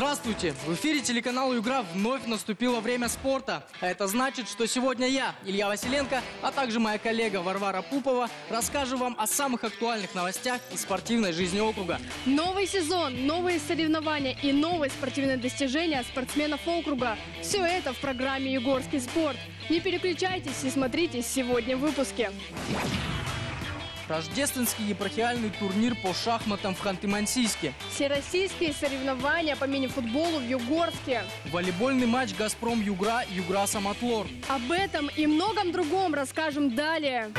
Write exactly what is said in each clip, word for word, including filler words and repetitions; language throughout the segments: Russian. Здравствуйте! В эфире телеканала Югра вновь наступило время спорта. Это значит, что сегодня я, Илья Василенко, а также моя коллега Варвара Пупова расскажу вам о самых актуальных новостях из спортивной жизни округа. Новый сезон, новые соревнования и новые спортивные достижения спортсменов округа. Все это в программе «Югорский спорт». Не переключайтесь и смотрите сегодня в выпуске. Рождественский епархиальный турнир по шахматам в Ханты-Мансийске. Всероссийские соревнования по мини-футболу в Югорске. Волейбольный матч «Газпром-Югра» «Югра-Самотлор». Об этом и многом другом расскажем далее.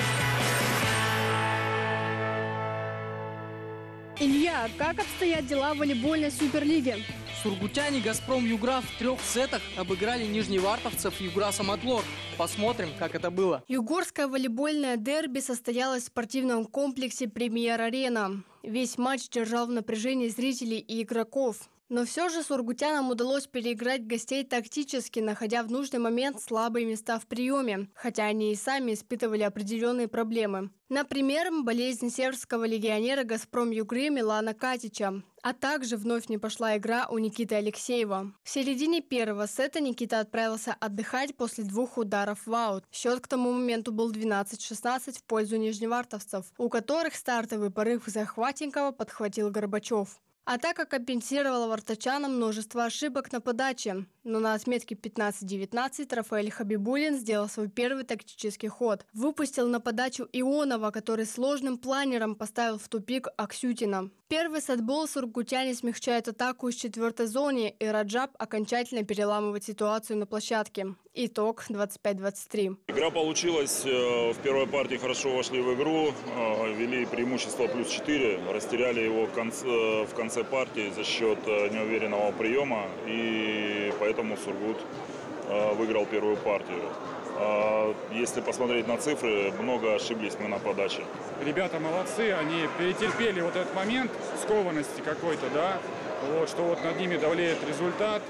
Илья, как обстоят дела в волейбольной суперлиге? Сургутяне «Газпром-Югра» в трех сетах обыграли нижневартовцев «Югра-Самотлор». Посмотрим, как это было. Югорское волейбольное дерби состоялось в спортивном комплексе «Премьер-арена». Весь матч держал в напряжении зрителей и игроков. Но все же сургутянам удалось переиграть гостей тактически, находя в нужный момент слабые места в приеме, хотя они и сами испытывали определенные проблемы. Например, болезнь сербского легионера «Газпром-Югры» Милана Катича. А также вновь не пошла игра у Никиты Алексеева. В середине первого сета Никита отправился отдыхать после двух ударов в аут. Счет к тому моменту был двенадцать шестнадцать в пользу нижневартовцев, у которых стартовый порыв Захватенького подхватил Горбачев. Атака компенсировала вартачана множество ошибок на подаче, но на отметке пятнадцать девятнадцать Рафаэль Хабибуллин сделал свой первый тактический ход. Выпустил на подачу Ионова, который сложным планером поставил в тупик Аксютина. Первый сетбол сургутяне смягчает атаку из четвертой зоны, и Раджаб окончательно переламывает ситуацию на площадке. Итог двадцать пять двадцать три. Игра получилась. В первой партии хорошо вошли в игру, вели преимущество плюс четыре, растеряли его в конце, в конце партии за счет неуверенного приема, и поэтому Сургут выиграл первую партию. Если посмотреть на цифры, много ошиблись мы на подаче. Ребята молодцы, они перетерпели вот этот момент скованности какой-то, да, вот, что вот над ними давлеет результат.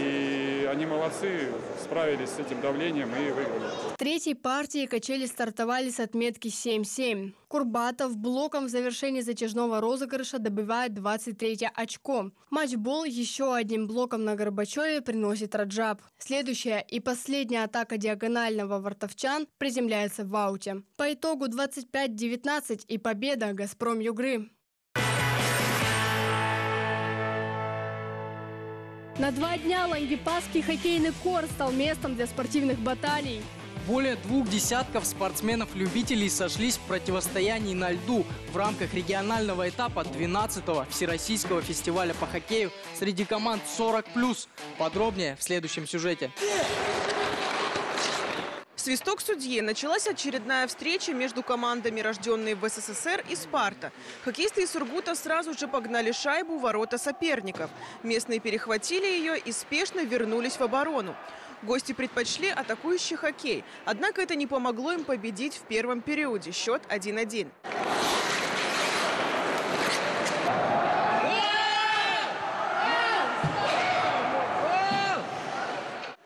И они молодцы, справились с этим давлением и выиграли. В третьей партии качели стартовали с отметки семь семь. Курбатов блоком в завершении затяжного розыгрыша добивает двадцать третье очко. Матчбол еще одним блоком на Горбачеве приносит Раджаб. Следующая и последняя атака диагонального вартовчан приземляется в ауте. По итогу двадцать пять девятнадцать и победа «Газпром-Югры». На два дня лангепасский хоккейный корт стал местом для спортивных баталий. Более двух десятков спортсменов-любителей сошлись в противостоянии на льду в рамках регионального этапа двенадцатого Всероссийского фестиваля по хоккею среди команд сорок плюс. Подробнее в следующем сюжете. Свисток судьи. Началась очередная встреча между командами, рожденные в СССР, и «Спарта». Хоккеисты из Сургута сразу же погнали шайбу в ворота соперников. Местные перехватили ее и спешно вернулись в оборону. Гости предпочли атакующий хоккей. Однако это не помогло им победить в первом периоде. Счет один один.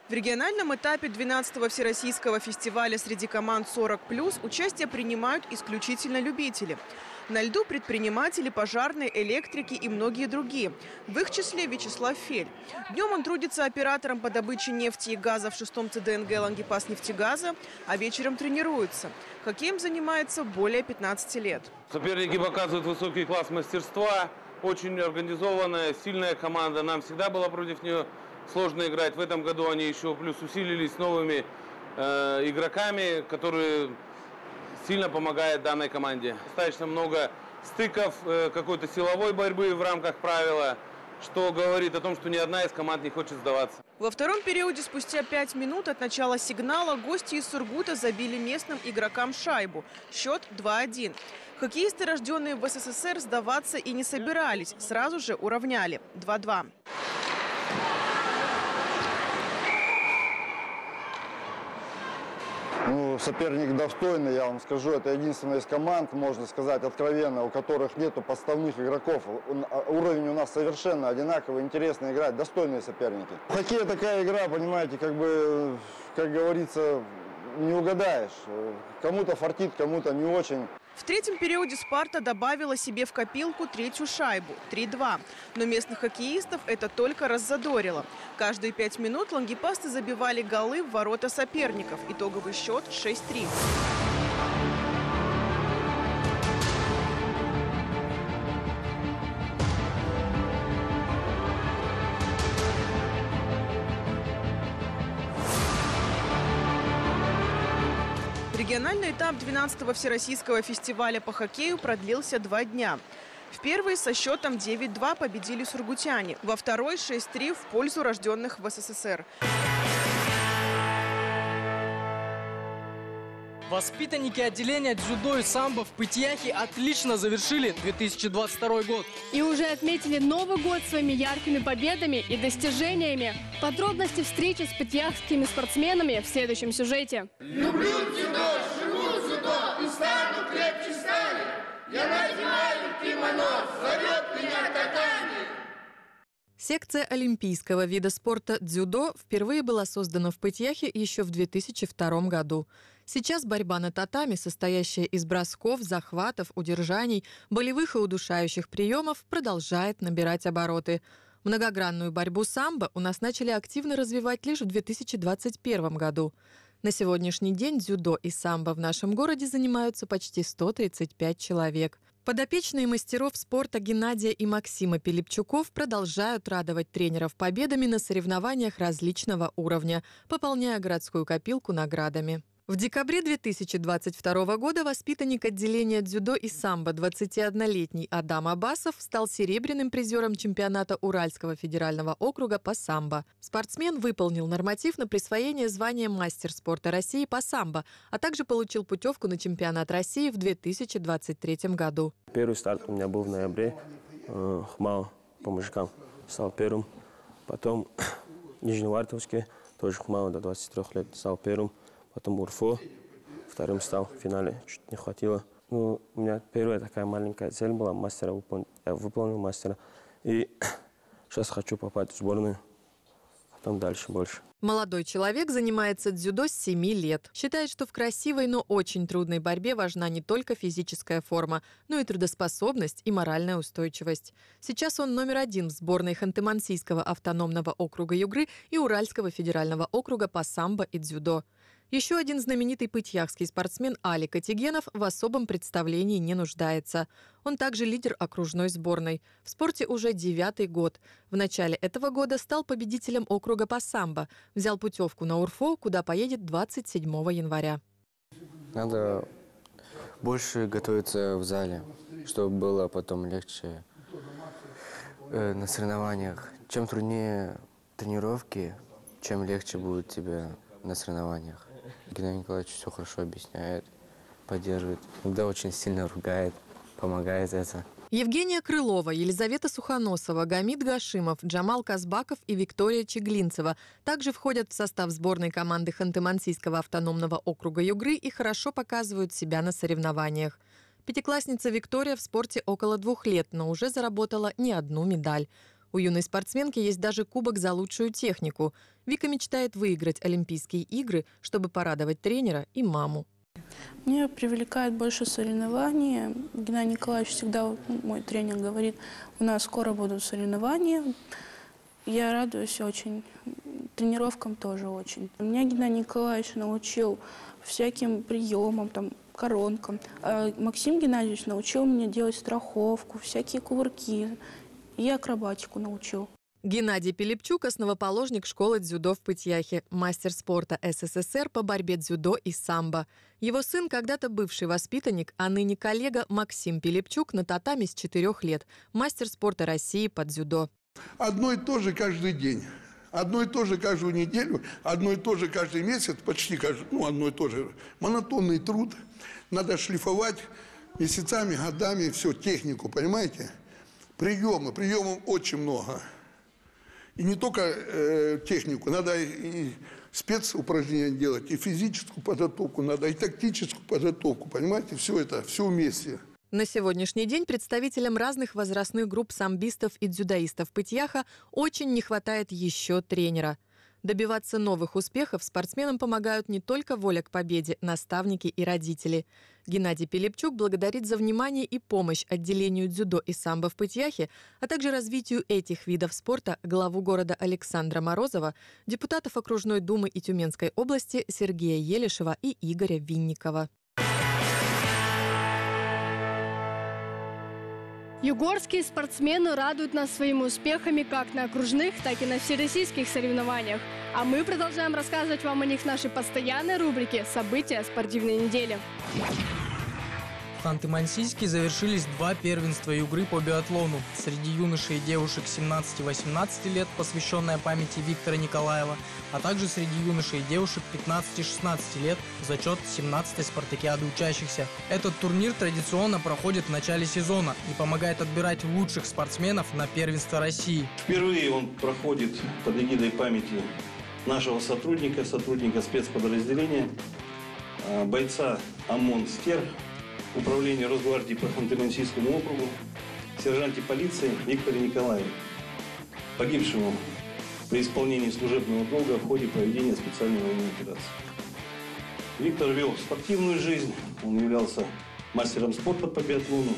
В региональном этапе двенадцатого Всероссийского фестиваля среди команд сорок плюс участие принимают исключительно любители. На льду предприниматели, пожарные, электрики и многие другие. В их числе Вячеслав Фель. Днем он трудится оператором по добыче нефти и газа в шестом ЦДНГ «Лангепаснефтегаза», а вечером тренируется. Хоккеем занимается более пятнадцати лет. Соперники показывают высокий класс мастерства, очень организованная, сильная команда. Нам всегда было против нее сложно играть. В этом году они еще плюс усилились новыми э, игроками, которые сильно помогают данной команде. Достаточно много стыков, э, какой-то силовой борьбы в рамках правила, что говорит о том, что ни одна из команд не хочет сдаваться. Во втором периоде спустя пять минут от начала сигнала гости из Сургута забили местным игрокам шайбу. Счет два один. Хоккеисты, рожденные в СССР, сдаваться и не собирались. Сразу же уравняли. два два. Ну, соперник достойный, я вам скажу. Это единственная из команд, можно сказать, откровенно, у которых нету подставных игроков. Уровень у нас совершенно одинаковый, интересно играть, достойные соперники. Хоккей такая игра, понимаете, как бы, как говорится, не угадаешь. Кому-то фартит, кому-то не очень. В третьем периоде «Спарта» добавила себе в копилку третью шайбу – три-два. Но местных хоккеистов это только раззадорило. Каждые пять минут лангепасты забивали голы в ворота соперников. Итоговый счет – шесть-три. Региональный этап двенадцатого Всероссийского фестиваля по хоккею продлился два дня. В первой со счетом девять-два победили сургутяне, во второй шесть-три в пользу рожденных в СССР. Воспитанники отделения дзюдо и самбо в Пытьяхе отлично завершили две тысячи двадцать второй год. И уже отметили Новый год своими яркими победами и достижениями. Подробности встречи с пытьяхскими спортсменами в следующем сюжете. Люблю дзюдо, живу дзюдо и стану крепче стали. Я надеваю кимоно, зовет меня татами. Секция олимпийского вида спорта дзюдо впервые была создана в Пытьяхе еще в две тысячи втором году. Сейчас борьба на татами, состоящая из бросков, захватов, удержаний, болевых и удушающих приемов, продолжает набирать обороты. Многогранную борьбу самбо у нас начали активно развивать лишь в две тысячи двадцать первом году. На сегодняшний день дзюдо и самбо в нашем городе занимаются почти сто тридцать пять человек. Подопечные мастеров спорта Геннадия и Максима Пилипчуков продолжают радовать тренеров победами на соревнованиях различного уровня, пополняя городскую копилку наградами. В декабре две тысячи двадцать второго года воспитанник отделения дзюдо и самбо двадцатиоднолетний Адам Абасов стал серебряным призером чемпионата Уральского федерального округа по самбо. Спортсмен выполнил норматив на присвоение звания мастер спорта России по самбо, а также получил путевку на чемпионат России в две тысячи двадцать третьем году. Первый старт у меня был в ноябре, э, ХМАО по мужикам стал первым. Потом в Нижневартовске, тоже ХМАО до двадцати трёх лет стал первым. Потом Урфо, вторым стал в финале, чуть не хватило. Ну, у меня первая такая маленькая цель была, мастера выполнить. Я выполнил мастера. И сейчас хочу попасть в сборную, потом дальше больше. Молодой человек занимается дзюдо с семи лет. Считает, что в красивой, но очень трудной борьбе важна не только физическая форма, но и трудоспособность и моральная устойчивость. Сейчас он номер один в сборной Ханты-Мансийского автономного округа Югры и Уральского федерального округа по самбо и дзюдо. Еще один знаменитый пытьяхский спортсмен Али Катигенов в особом представлении не нуждается. Он также лидер окружной сборной. В спорте уже девятый год. В начале этого года стал победителем округа по самбо. Взял путевку на Урфо, куда поедет двадцать седьмого января. Надо больше готовиться в зале, чтобы было потом легче э, на соревнованиях. Чем труднее тренировки, чем легче будет тебе на соревнованиях. Геннадий Николаевич все хорошо объясняет, поддерживает, иногда очень сильно ругает, помогает это. Евгения Крылова, Елизавета Сухоносова, Гамид Гашимов, Джамал Казбаков и Виктория Чеглинцева также входят в состав сборной команды Ханты-Мансийского автономного округа Югры и хорошо показывают себя на соревнованиях. Пятиклассница Виктория в спорте около двух лет, но уже заработала не одну медаль. У юной спортсменки есть даже кубок за лучшую технику. Вика мечтает выиграть Олимпийские игры, чтобы порадовать тренера и маму. Меня привлекает больше соревнования. Геннадий Николаевич всегда, мой тренер, говорит, у нас скоро будут соревнования. Я радуюсь очень. Тренировкам тоже очень. Меня Геннадий Николаевич научил всяким приемам, там, коронкам. А Максим Геннадьевич научил меня делать страховку, всякие кувырки. И акробатику научил. Геннадий Пилипчук – основоположник школы дзюдо в Пытьяхе, мастер спорта СССР по борьбе дзюдо и самбо. Его сын, когда-то бывший воспитанник, а ныне коллега Максим Пилипчук на татами с четырёх лет, мастер спорта России по дзюдо. Одно и то же каждый день, одно и то же каждую неделю, одно и то же каждый месяц, почти каждый, ну одно и то же. Монотонный труд, надо шлифовать месяцами, годами всю технику, понимаете? Приемы, приемов очень много. И не только э, технику, надо и спецупражнения делать, и физическую подготовку надо, и тактическую подготовку, понимаете, все это, все вместе. На сегодняшний день представителям разных возрастных групп самбистов и дзюдоистов Пытьяха очень не хватает еще тренера. Добиваться новых успехов спортсменам помогают не только воля к победе, наставники и родители. Геннадий Пилипчук благодарит за внимание и помощь отделению дзюдо и самбо в Пытьяхе, а также развитию этих видов спорта главу города Александра Морозова, депутатов окружной думы и Тюменской области Сергея Елешева и Игоря Винникова. Югорские спортсмены радуют нас своими успехами как на окружных, так и на всероссийских соревнованиях. А мы продолжаем рассказывать вам о них в нашей постоянной рубрике «События спортивной недели». В Ханты-Мансийске завершились два первенства Югры по биатлону. Среди юношей и девушек семнадцати-восемнадцати лет, посвященная памяти Виктора Николаева, а также среди юношей и девушек пятнадцати-шестнадцати лет зачет семнадцатой спартакиады учащихся. Этот турнир традиционно проходит в начале сезона и помогает отбирать лучших спортсменов на первенство России. Впервые он проходит под эгидой памяти нашего сотрудника, сотрудника спецподразделения, бойца ОМОН «Стер», Управление Росгвардии по Ханты-Мансийскому округу, сержанте полиции Викторе Николаеве, погибшему при исполнении служебного долга в ходе проведения специальной военной операции. Виктор вел спортивную жизнь, он являлся мастером спорта по биатлону.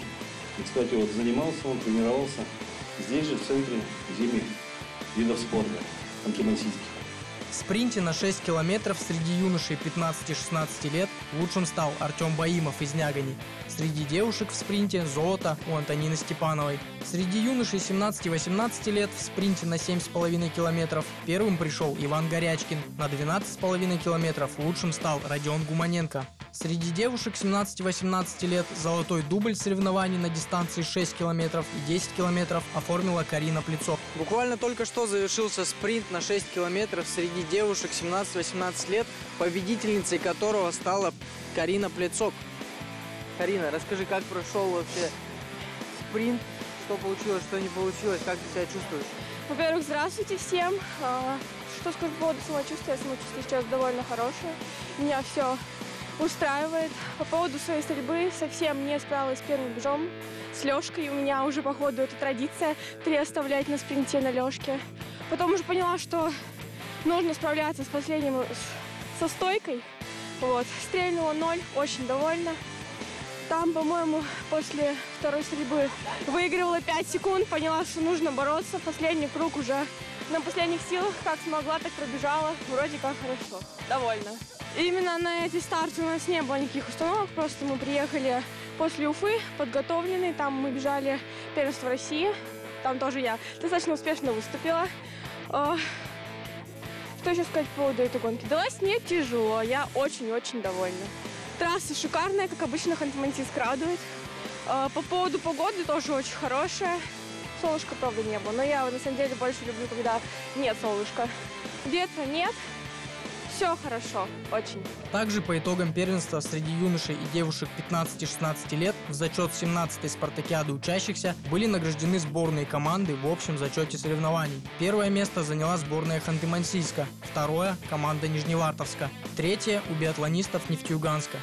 И, кстати, вот занимался он, тренировался здесь же, в центре зимних видов спорта Ханты-Мансийске. В спринте на шесть километров среди юношей пятнадцати-шестнадцати лет лучшим стал Артем Баимов из Нягани. Среди девушек в спринте золото у Антонины Степановой. Среди юношей семнадцати-восемнадцати лет в спринте на семь с половиной километров первым пришел Иван Горячкин. На двенадцать с половиной километров лучшим стал Родион Гуманенко. Среди девушек семнадцати-восемнадцати лет золотой дубль соревнований на дистанции шесть километров и десять километров оформила Карина Плецов. Буквально только что завершился спринт на шесть километров среди девушек семнадцати-восемнадцати лет, победительницей которого стала Карина Плецов. Карина, расскажи, как прошел вообще спринт, что получилось, что не получилось, как ты себя чувствуешь? Во-первых, здравствуйте всем. Что скажу по поводу самочувствия, самочувствие сейчас довольно хорошее. Меня все устраивает. По поводу своей стрельбы совсем не справилась с первым бежом, с лёжкой. У меня уже, по ходу, это традиция, три оставлять на спринте на лёжке. Потом уже поняла, что нужно справляться с последним, со стойкой. Вот. Стрельнула ноль, очень довольна. Там, по-моему, после второй стрельбы выигрывала пять секунд, поняла, что нужно бороться. Последний круг уже на последних силах, как смогла, так пробежала. Вроде как хорошо. Довольна. Именно на эти старты у нас не было никаких установок, просто мы приехали после Уфы, подготовленные, там мы бежали первенство России, там тоже я достаточно успешно выступила. Что еще сказать по поводу этой гонки? Далось мне тяжело, я очень-очень довольна. Трасса шикарная, как обычно, Ханты-Мансийск радует. По поводу погоды тоже очень хорошая, солнышка, правда, не было, но я на самом деле больше люблю, когда нет солнышка. Ветра нет. Все хорошо, очень. Также по итогам первенства среди юношей и девушек пятнадцати-шестнадцати лет в зачет семнадцатой спартакиады учащихся были награждены сборные команды в общем зачете соревнований. Первое место заняла сборная Ханты-Мансийска, второе – команда Нижневартовска, третье – у биатлонистов Нефтеюганска.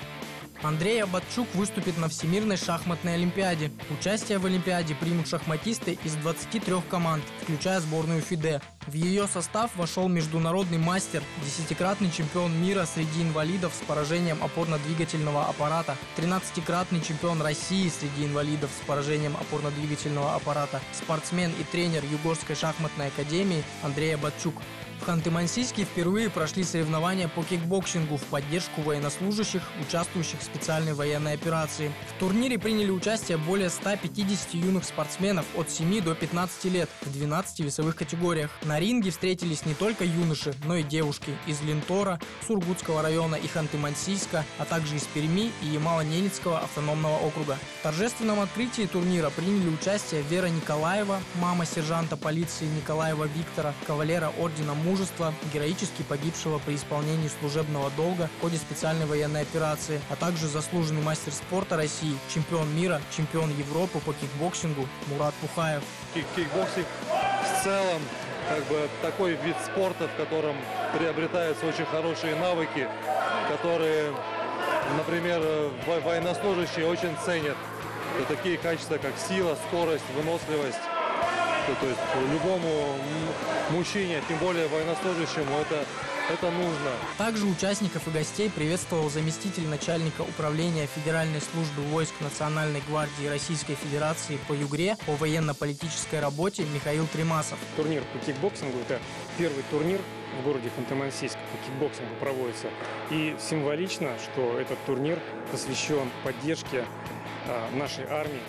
Андрей Абатчук выступит на Всемирной шахматной олимпиаде. Участие в олимпиаде примут шахматисты из двадцати трёх команд, включая сборную ФИДЕ. В ее состав вошел международный мастер, десятикратный чемпион мира среди инвалидов с поражением опорно-двигательного аппарата, тринадцатикратный чемпион России среди инвалидов с поражением опорно-двигательного аппарата, спортсмен и тренер Югорской шахматной академии Андрей Абатчук. В Ханты-Мансийске впервые прошли соревнования по кикбоксингу в поддержку военнослужащих, участвующих в специальной военной операции. В турнире приняли участие более ста пятидесяти юных спортсменов от семи до пятнадцати лет в двенадцати весовых категориях. На ринге встретились не только юноши, но и девушки из Линтора, Сургутского района и Ханты-Мансийска, а также из Перми и Ямало-Ненецкого автономного округа. В торжественном открытии турнира приняли участие Вера Николаева, мама сержанта полиции Николаева Виктора, кавалера ордена мужества, героически погибшего при исполнении служебного долга в ходе специальной военной операции, а также заслуженный мастер спорта России, чемпион мира, чемпион Европы по кикбоксингу Мурат Пухаев. Кик кикбоксинг в целом как бы такой вид спорта, в котором приобретаются очень хорошие навыки, которые, например, военнослужащие очень ценят. Это такие качества, как сила, скорость, выносливость. что то есть любому мужчине, тем более военнослужащему, это, это нужно. Также участников и гостей приветствовал заместитель начальника управления Федеральной службы войск Национальной гвардии Российской Федерации по Югре по военно-политической работе Михаил Тримасов. Турнир по кикбоксингу – это первый турнир в городе Ханты-Мансийск по кикбоксингу проводится. И символично, что этот турнир посвящен поддержке нашей армии,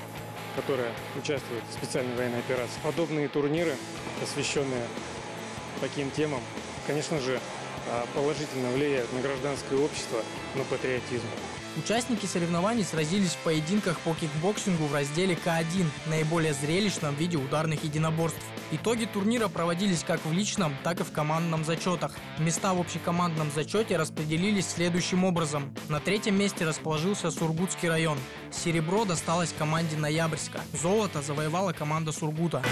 которая участвует в специальной военной операции. Подобные турниры, посвященные таким темам, конечно же, положительно влияют на гражданское общество, на патриотизм. Участники соревнований сразились в поединках по кикбоксингу в разделе ка один, наиболее зрелищном виде ударных единоборств. Итоги турнира проводились как в личном, так и в командном зачетах. Места в общекомандном зачете распределились следующим образом. На третьем месте расположился Сургутский район. Серебро досталось команде Ноябрьска. Золото завоевала команда Сургута.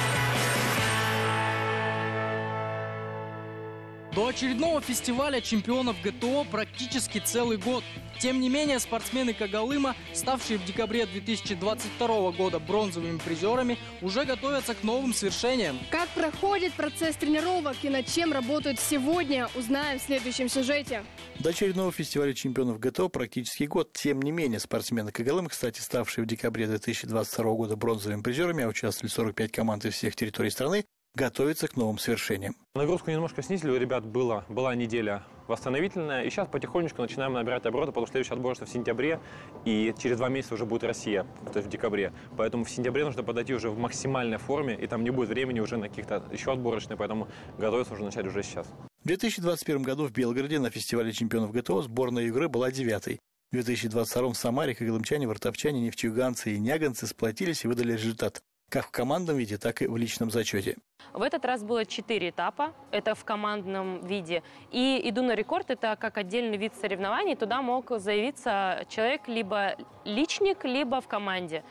До очередного фестиваля чемпионов гэ тэ о практически целый год. Тем не менее, спортсмены Когалыма, ставшие в декабре две тысячи двадцать второго года бронзовыми призерами, уже готовятся к новым свершениям. Как проходит процесс тренировок и над чем работают сегодня, узнаем в следующем сюжете. До очередного фестиваля чемпионов гэ тэ о практически год. Тем не менее, спортсмены Когалыма, кстати, ставшие в декабре две тысячи двадцать второго года бронзовыми призерами, а участвовали сорок пять команд из всех территорий страны, готовится к новым свершениям. Нагрузку немножко снизили, у ребят было, была неделя восстановительная, и сейчас потихонечку начинаем набирать обороты, потому что следующий отбор в сентябре, и через два месяца уже будет Россия, то есть в декабре. Поэтому в сентябре нужно подойти уже в максимальной форме, и там не будет времени уже на каких-то еще отборочных, поэтому готовиться уже начать уже сейчас. В две тысячи двадцать первом году в Белгороде на фестивале чемпионов гэ тэ о сборная Югры была девятой. В две тысячи двадцать втором в Самаре когалымчане, вартовчане, нефтеюганцы и нягонцы сплотились и выдали результат. Как в командном виде, так и в личном зачете. В этот раз было четыре этапа, это в командном виде. И «Иду на рекорд» — это как отдельный вид соревнований, туда мог заявиться человек либо личник, либо в команде.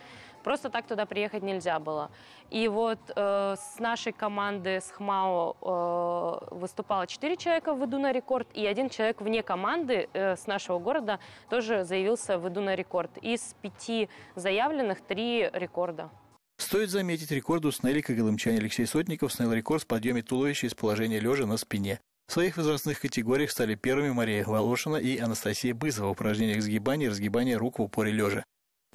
Просто так туда приехать нельзя было. И вот э, с нашей команды, с ХМАО, э, выступало четыре человека в «Иду на рекорд», и один человек вне команды э, с нашего города тоже заявился в «Иду на рекорд». Из пяти заявленных три рекорда. Стоит заметить, рекорд установили когалымчане Алексей Сотников, снял рекорд в подъеме туловища из положения лежа на спине. В своих возрастных категориях стали первыми Мария Волошина и Анастасия Бызова в упражнениях сгибания и разгибания рук в упоре лежа.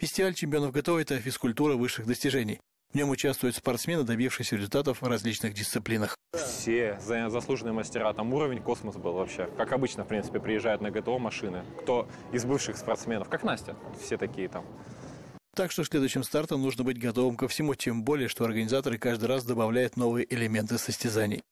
Фестиваль чемпионов гэ тэ о – это физкультура высших достижений. В нем участвуют спортсмены, добившиеся результатов в различных дисциплинах. Все заслуженные мастера, там уровень космос был вообще. Как обычно, в принципе, приезжают на гэ тэ о машины. Кто из бывших спортсменов, как Настя, все такие там. Так что следующим стартом нужно быть готовым ко всему, тем более, что организаторы каждый раз добавляют новые элементы состязаний.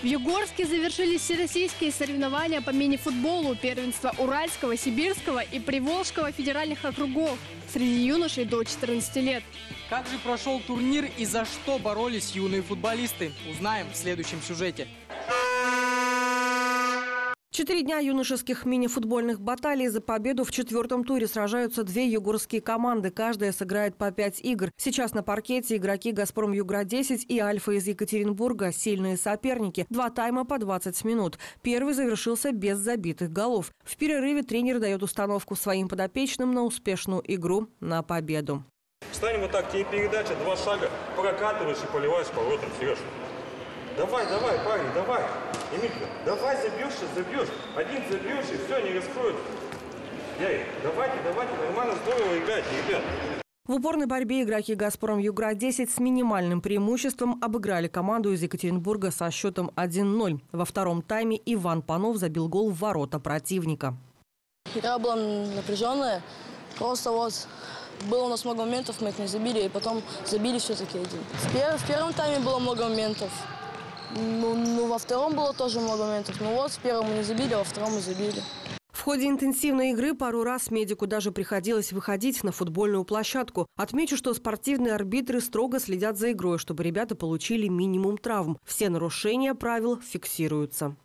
В Югорске завершились всероссийские соревнования по мини-футболу, первенства Уральского, Сибирского и Приволжского федеральных округов среди юношей до четырнадцати лет. Как же прошел турнир и за что боролись юные футболисты, узнаем в следующем сюжете. Четыре дня юношеских мини-футбольных баталий. За победу в четвертом туре сражаются две югорские команды. Каждая сыграет по пять игр. Сейчас на паркете игроки «Газпром-Югра-десять» и «Альфа» из Екатеринбурга. Сильные соперники. Два тайма по двадцать минут. Первый завершился без забитых голов. В перерыве тренер дает установку своим подопечным на успешную игру на победу. Встанем вот так, тебе передача, два шага, прокатываешь и поливаешь поворотом, Сереж. Давай, давай, парень, давай. Давай забьешься, забьешь. Один забьешь и все, не раскроется. Давайте, давайте, нормально, здорово играйте, ребят. В упорной борьбе игроки «Газпром-Югра-десять» с минимальным преимуществом обыграли команду из Екатеринбурга со счетом один ноль. Во втором тайме Иван Панов забил гол в ворота противника. Игра была напряженная. Просто вот было у нас много моментов, мы их не забили, и потом забили все-таки один. В первом тайме было много моментов. Ну, ну, во втором было тоже много моментов. Ну вот, с первым не забили, а во втором мы забили. В ходе интенсивной игры пару раз медику даже приходилось выходить на футбольную площадку. Отмечу, что спортивные арбитры строго следят за игрой, чтобы ребята получили минимум травм. Все нарушения правил фиксируются.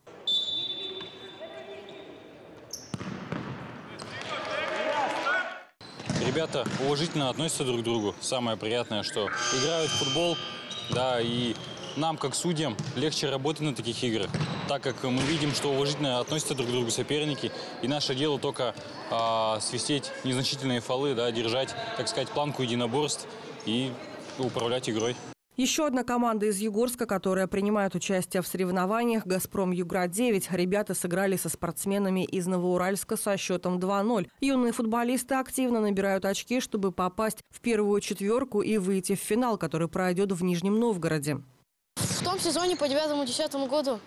Ребята уважительно относятся друг к другу. Самое приятное, что играют в футбол, да, и нам, как судьям, легче работать на таких играх, так как мы видим, что уважительно относятся друг к другу соперники, и наше дело только э, свистеть незначительные фолы, да, держать, так сказать, планку единоборств и управлять игрой. Еще одна команда из Югорска, которая принимает участие в соревнованиях, «Газпром-Югра-девять». Ребята сыграли со спортсменами из Новоуральска со счетом два ноль. Юные футболисты активно набирают очки, чтобы попасть в первую четверку и выйти в финал, который пройдет в Нижнем Новгороде. В том сезоне по девятому-десятому году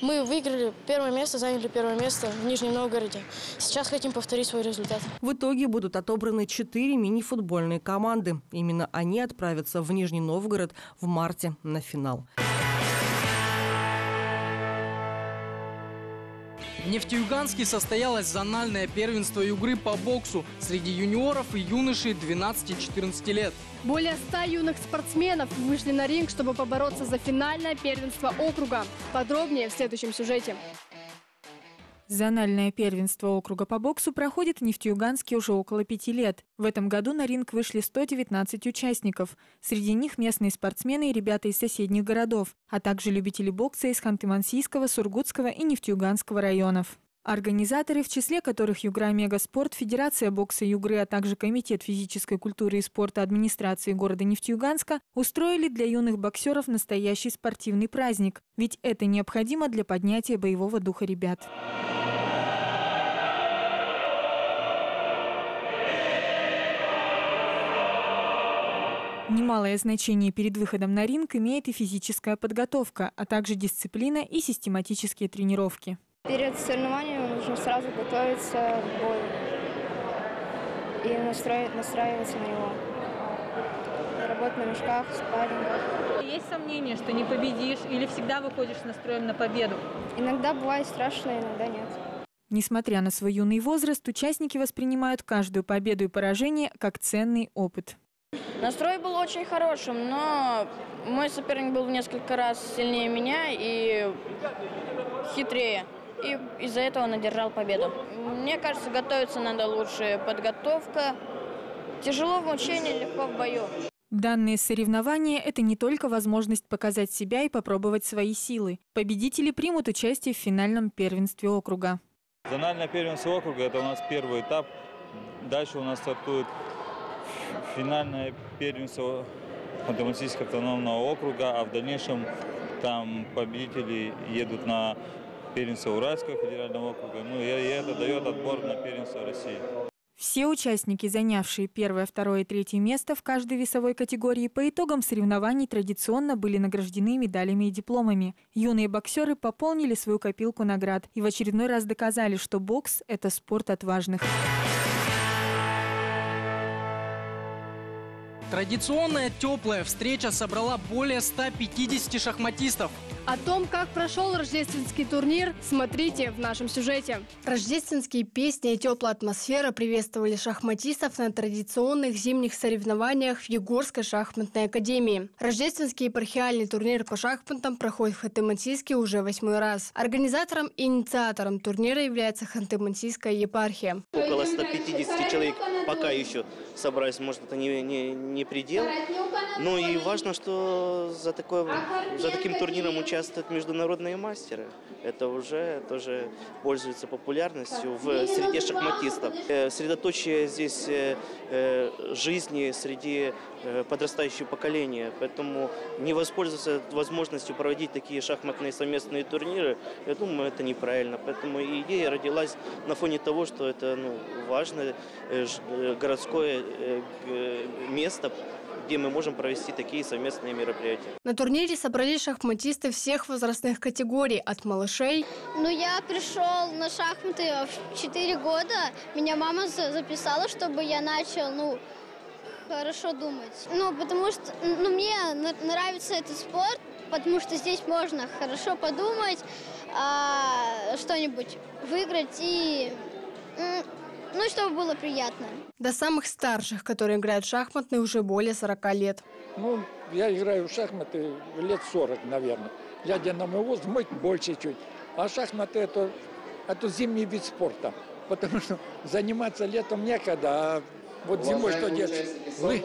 мы выиграли первое место, заняли первое место в Нижнем Новгороде. Сейчас хотим повторить свой результат. В итоге будут отобраны четыре мини-футбольные команды. Именно они отправятся в Нижний Новгород в марте на финал. В Нефтеюганске состоялось зональное первенство Югры по боксу среди юниоров и юношей двенадцати-четырнадцати лет. Более ста юных спортсменов вышли на ринг, чтобы побороться за финальное первенство округа. Подробнее в следующем сюжете. Зональное первенство округа по боксу проходит в Нефтеюганске уже около пяти лет. В этом году на ринг вышли сто девятнадцать участников. Среди них местные спортсмены и ребята из соседних городов, а также любители бокса из Ханты-Мансийского, Сургутского и Нефтеюганского районов. Организаторы, в числе которых Югра Мегаспорт, Федерация бокса Югры, а также Комитет физической культуры и спорта администрации города Нефтеюганска, устроили для юных боксеров настоящий спортивный праздник. Ведь это необходимо для поднятия боевого духа ребят. Немалое значение перед выходом на ринг имеет и физическая подготовка, а также дисциплина и систематические тренировки. Перед соревнованием нужно сразу готовиться к бою и настраивать, настраиваться на него. Работать на мешках, спаррингах. Есть сомнение, что не победишь или всегда выходишь с настроем на победу? Иногда бывает страшно, иногда нет. Несмотря на свой юный возраст, участники воспринимают каждую победу и поражение как ценный опыт. Настрой был очень хорошим, но мой соперник был в несколько раз сильнее меня и хитрее. И из-за этого он одержал победу. Мне кажется, готовиться надо лучше. Подготовка. Тяжело в учении, легко в бою. Данные соревнования – это не только возможность показать себя и попробовать свои силы. Победители примут участие в финальном первенстве округа. Зональное первенство округа – это у нас первый этап. Дальше у нас стартует финальное первенство Ханты-Мансийского автономного округа, а в дальнейшем там победители едут на первенство Уральского федерального округа. Ну и это дает отбор на первенство России. Все участники, занявшие первое, второе и третье место в каждой весовой категории, по итогам соревнований традиционно были награждены медалями и дипломами. Юные боксеры пополнили свою копилку наград и в очередной раз доказали, что бокс – это спорт отважных. Традиционная теплая встреча собрала более ста пятидесяти шахматистов. О том, как прошел рождественский турнир, смотрите в нашем сюжете. Рождественские песни и теплая атмосфера приветствовали шахматистов на традиционных зимних соревнованиях в Югорской шахматной академии. Рождественский епархиальный турнир по шахматам проходит в Ханты-Мансийске уже восьмой раз. Организатором и инициатором турнира является Ханты-Мансийская епархия. Около ста пятидесяти человек пока еще собрались, может, это не, не, не предел. Но и важно, что за, такое, за таким турниром участвуют международные мастеры. Это уже тоже пользуется популярностью в среде шахматистов. Средоточие здесь жизни среди подрастающего поколения. Поэтому не воспользоваться возможностью проводить такие шахматные совместные турниры, я думаю, это неправильно. Поэтому идея родилась на фоне того, что это, ну, важное городское место, где мы можем провести такие совместные мероприятия. На турнире собрались шахматисты всех возрастных категорий, от малышей. Ну, я пришел на шахматы в четыре года. Меня мама записала, чтобы я начал, ну, хорошо думать. Ну, потому что, ну, мне нравится этот спорт, потому что здесь можно хорошо подумать, а, что-нибудь выиграть и... Ну, чтобы было приятно. До самых старших, которые играют в шахматы уже более сорока лет. Ну, я играю в шахматы лет сорок, наверное. Глядя на мой возраст, мой больше чуть. А шахматы это, – это зимний вид спорта. Потому что заниматься летом некогда, а Вот зимой что делать? Лы...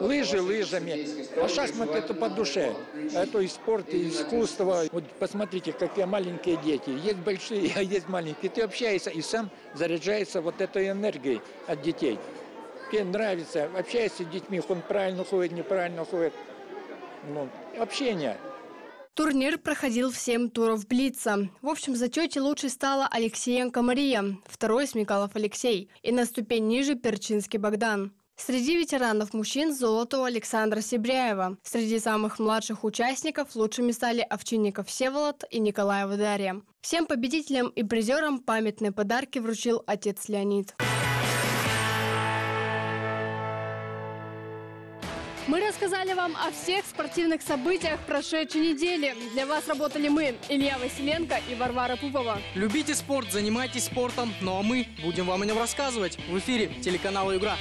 Лыжи лыжами, а шахматы это по душе. Это и спорт, и искусство. Вот посмотрите, какие маленькие дети. Есть большие, а есть маленькие. Ты общаешься и сам заряжаешься вот этой энергией от детей. Тебе нравится, общаешься с детьми, он правильно ходит, неправильно ходит. Ну, общение. Турнир проходил в семь туров блица. В общем зачете лучшей стала Алексеенко Мария, второй Смекалов Алексей и на ступень ниже Перчинский Богдан. Среди ветеранов мужчин золото у Александра Сибряева. Среди самых младших участников лучшими стали Овчинников Всеволод и Николаева Дарья. Всем победителям и призерам памятные подарки вручил отец Леонид. Мы рассказали вам о всех спортивных событиях прошедшей недели. Для вас работали мы, Илья Василенко и Варвара Пупова. Любите спорт, занимайтесь спортом, ну а мы будем вам о нем рассказывать. В эфире телеканала Югра.